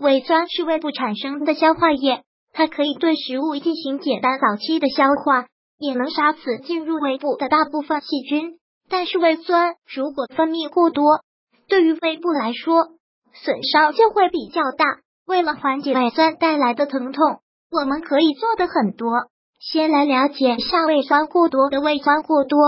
伪酸是胃部产生的消化液，它可以对食物进行简单早期的消化，也能杀死进入胃部的大部分细菌。但是胃酸如果分泌过多，对于胃部来说，损伤就会比较大。为了缓解胃酸带来的疼痛，我们可以做的很多。先来了解一下胃酸过多的胃酸过多。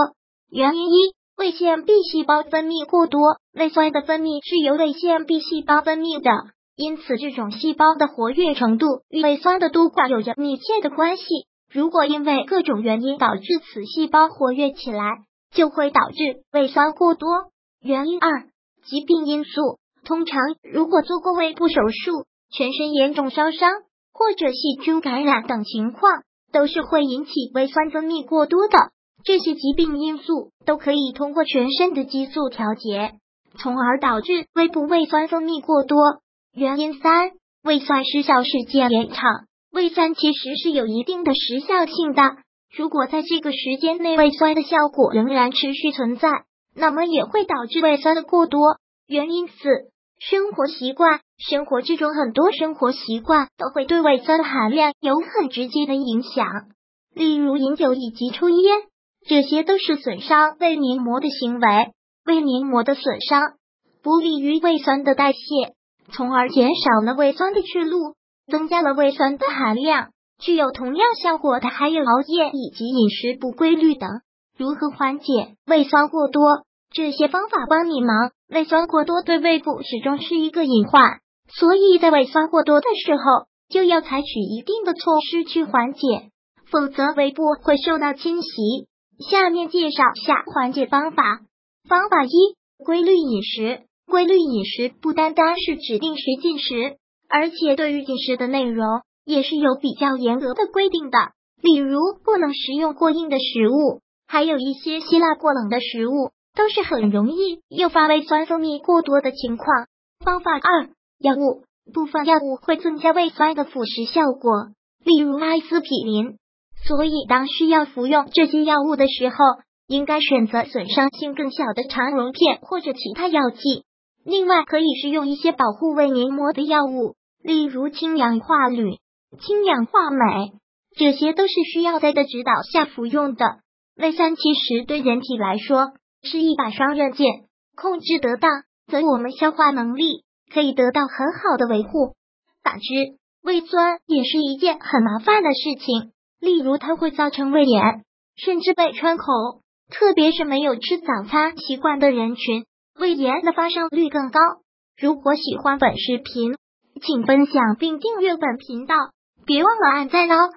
原因一，胃腺 B 细胞分泌过多，胃酸的分泌是由胃腺 B 细胞分泌的，因此这种细胞的活跃程度与胃酸的多寡有着密切的关系。如果因为各种原因导致此细胞活跃起来，就会导致胃酸过多。原因二，疾病因素。通常如果做过胃部手术、全身严重烧伤或者细菌感染等情况，都是会引起胃酸分泌过多的。这些疾病因素都可以通过全身的激素调节，从而导致胃部胃酸分泌过多。原因三，胃酸失效时间延长。胃酸其实是有一定的时效性的，如果在这个时间内胃酸的效果仍然持续存在，那么也会导致胃酸的过多。原因四，生活习惯。生活之中很多生活习惯都会对胃酸的含量有很直接的影响，例如饮酒以及抽烟，这些都是损伤胃黏膜的行为。胃黏膜的损伤不利于胃酸的代谢，从而减少了胃酸的去路，增加了胃酸的含量。具有同样效果的还有熬夜以及饮食不规律等。如何缓解胃酸过多？这些方法帮你忙。胃酸过多对胃部始终是一个隐患，所以在胃酸过多的时候，就要采取一定的措施去缓解，否则胃部会受到侵袭。下面介绍下缓解方法。方法一，规律饮食。规律饮食不单单是指定时进食，而且对于饮食的内容也是有比较严格的规定的，例如不能食用过硬的食物，还有一些辛辣过冷的食物，都是很容易诱发胃酸分泌过多的情况。方法二，药物。部分药物会增加胃酸的腐蚀效果，例如阿司匹林，所以当需要服用这些药物的时候，应该选择损伤性更小的肠溶片或者其他药剂。另外可以使用一些保护胃黏膜的药物，例如氢氧化铝、氢氧化镁，这些都是需要在的指导下服用的。胃酸其实对人体来说是一把双刃剑，控制得当，则我们消化能力可以得到很好的维护。反之，胃酸也是一件很麻烦的事情，例如它会造成胃炎，甚至被穿孔，特别是没有吃早餐习惯的人群，胃炎的发生率更高。如果喜欢本视频，请分享并订阅本频道，别忘了按赞哦。